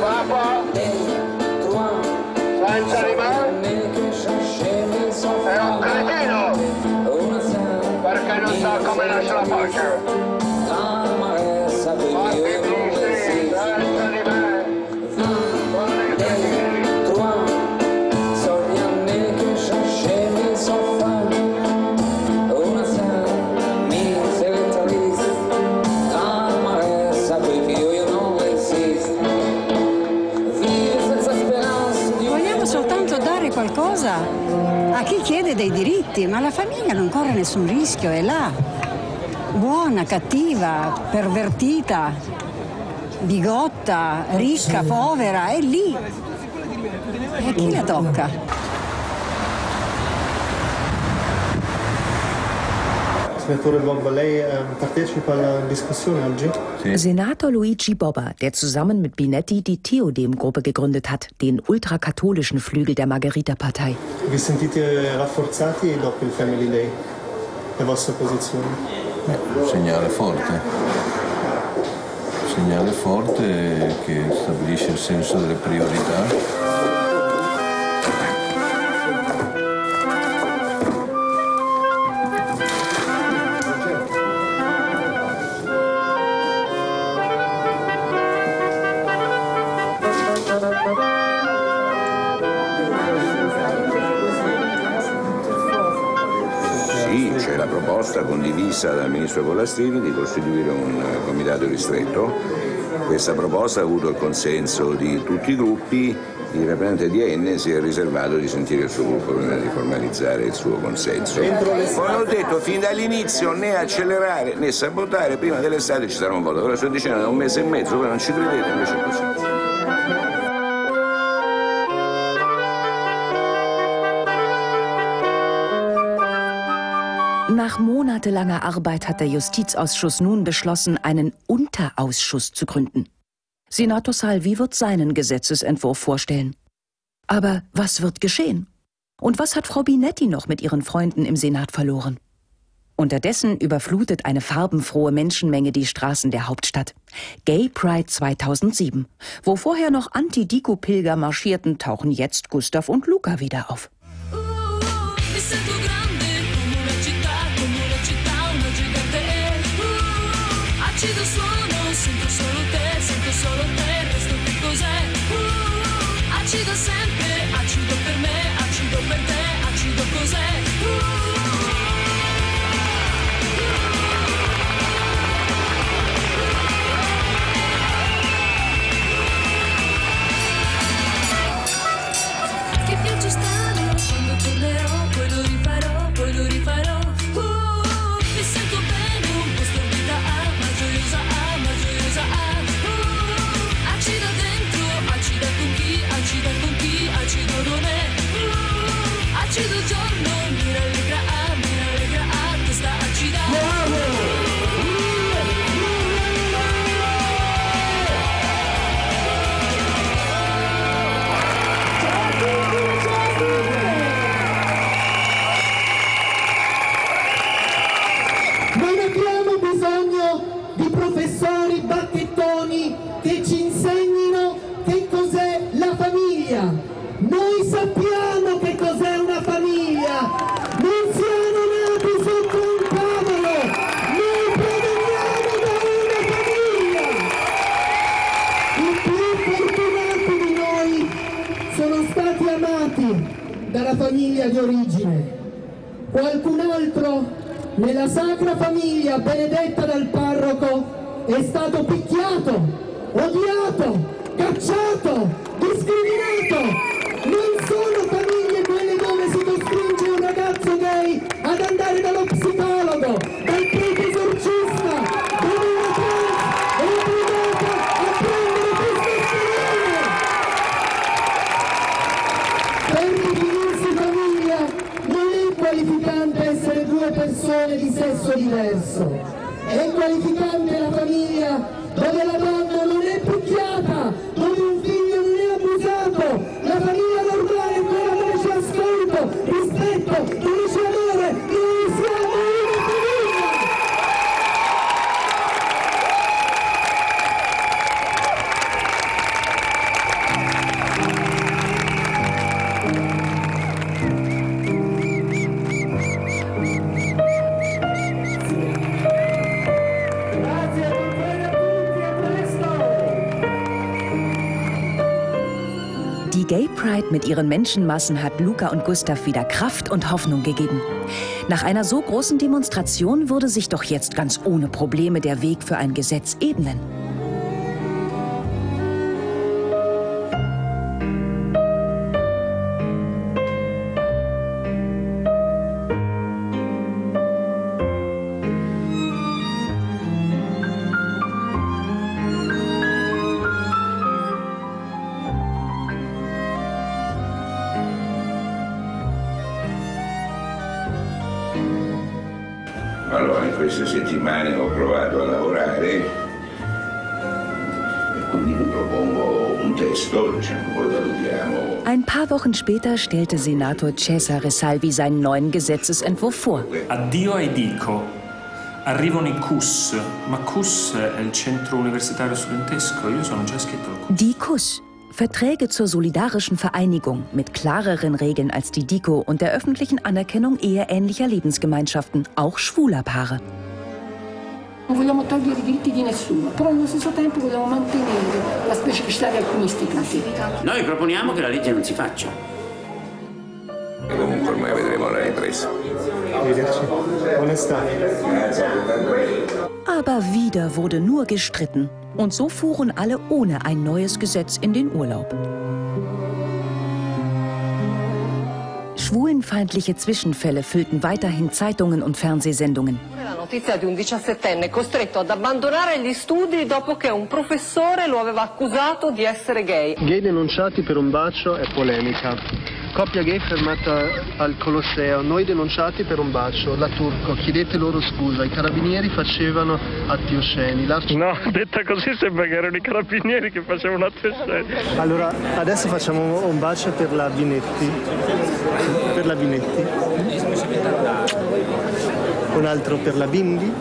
Papa senza rimane è un cretino, perché non sa come lascia la pace. A chi chiede dei diritti, ma la famiglia non corre nessun rischio, è là, buona, cattiva, pervertita, bigotta, ricca, povera, è lì, e a chi la tocca? Senatore Bob, lei partecipa alla discussione oggi? Sì. Senator Luigi Bobba, der zusammen mit Binetti die Theodem-Gruppe gegründet hat, den ultrakatholischen Flügel der Margherita-Partei. Vi sentite rafforzati dopo il Family Day? Le vostre posizioni? Un segnale forte. Un segnale forte che stabilisce il senso delle priorità. Condivisa dal ministro Pollastrini di costituire un comitato ristretto. Questa proposta ha avuto il consenso di tutti i gruppi il rappresentante di AN si è riservato di sentire il suo gruppo prima di formalizzare il suo consenso. Poi ho detto fin dall'inizio né accelerare né sabotare, prima dell'estate ci sarà un voto. Ora sto dicendo da un mese e mezzo, voi non ci credete, invece è così. Nach monatelanger Arbeit hat der Justizausschuss nun beschlossen, einen Unterausschuss zu gründen. Senator Salvi wird seinen Gesetzesentwurf vorstellen. Aber was wird geschehen? Und was hat Frau Binetti noch mit ihren Freunden im Senat verloren? Unterdessen überflutet eine farbenfrohe Menschenmenge die Straßen der Hauptstadt. Gay Pride 2007. Wo vorher noch Anti-Dico-Pilger marschierten, tauchen jetzt Gustav und Luca wieder auf. Di origine. Qualcun altro nella sacra famiglia benedetta dal parroco è stato picchiato, odiato, cacciato, discriminato. Non sono famiglie quelle dove si costringe un ragazzo gay ad andare dallo psicologo, dal psicoesorcista. Persone di sesso diverso. È qualificante la famiglia dove la donna non è picchiata, dove un figlio non è abusato. La famiglia normale è quella dove c'è ascolto, rispetto, dove c'è amore, dove siamo una Mit ihren Menschenmassen hat Luca und Gustav wieder Kraft und Hoffnung gegeben. Nach einer so großen Demonstration würde sich doch jetzt ganz ohne Probleme der Weg für ein Gesetz ebnen. Allora, in queste settimane ho provato a lavorare e quindi propongo un testo, diciamo, lo valutiamo. Ein paar Wochen später stellte Senator Cesare Salvi seinen neuen Gesetzesentwurf vor. Addio ai Dico, arrivano i CUS, ma CUS è il centro universitario studentesco, io sono già iscritto al CUS. Die CUS, Verträge zur solidarischen Vereinigung mit klareren Regeln als die Dico und der öffentlichen Anerkennung eheähnlicher Lebensgemeinschaften, auch schwuler Paare. Vogliamo togliere i diritti di nessuno, però allo stesso tempo vogliamo mantenere la specificità di alcuni stigmati. Noi proponiamo che la legge non si faccia. E comunque ormai vedremo la ripresa. Aber wieder wurde nur gestritten. Und so fuhren alle ohne ein neues Gesetz in den Urlaub. Schwulenfeindliche Zwischenfälle füllten weiterhin Zeitungen und Fernsehsendungen. La notizia di un 17enne costretto ad abbandonare gli studi dopo che un professore lo aveva accusato di essere gay. Gay denunciati per un bacio è polemica. Coppia gay fermata al Colosseo, noi denunciati per un bacio, la Turco, chiedete loro scusa, i carabinieri facevano atti osceni. No, detta così sembra che erano i carabinieri che facevano atti osceni. Allora, adesso facciamo un bacio per la Binetti. Per la Binetti. Un altro per la Bindi.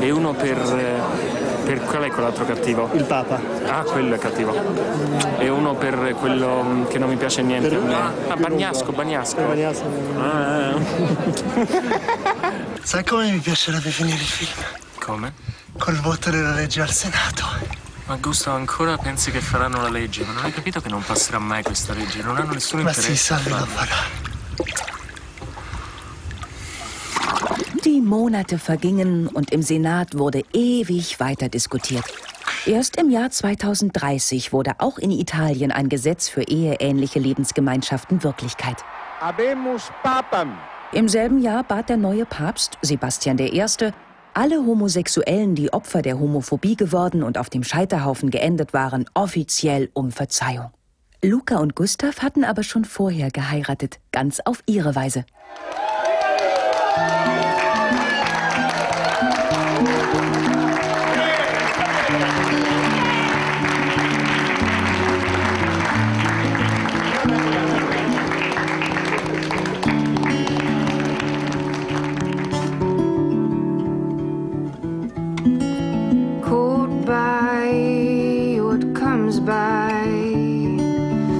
E uno per qual è quell'altro cattivo? Il Papa. Ah, quello è cattivo. E uno per quello che non mi piace niente. Per... Ah, Bagnasco, Bagnasco. Ah. Sai come mi piacerebbe finire il film? Come? Col voto della legge al Senato. Ma Gustav, ancora pensi che faranno la legge? Ma non hai capito che non passerà mai questa legge? Non hanno nessun interesse. Ma sì, Salvi lo farà. Die Monate vergingen und im Senat wurde ewig weiter diskutiert. Erst im Jahr 2030 wurde auch in Italien ein Gesetz für eheähnliche Lebensgemeinschaften Wirklichkeit. Habemus Papam. Im selben Jahr bat der neue Papst, Sebastian I., alle Homosexuellen, die Opfer der Homophobie geworden und auf dem Scheiterhaufen geendet waren, offiziell um Verzeihung. Luca und Gustav hatten aber schon vorher geheiratet, ganz auf ihre Weise.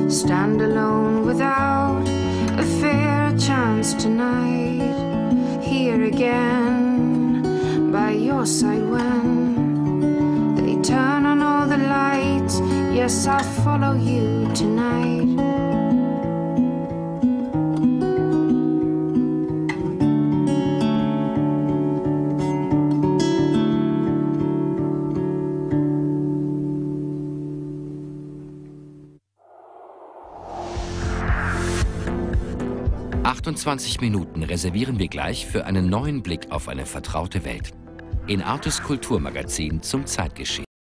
Stand alone without a fair chance tonight. Here again, by your side when they turn on all the lights. Yes, I'll follow you tonight. In 20 Minuten reservieren wir gleich für einen neuen Blick auf eine vertraute Welt. In Artes Kulturmagazin zum Zeitgeschehen.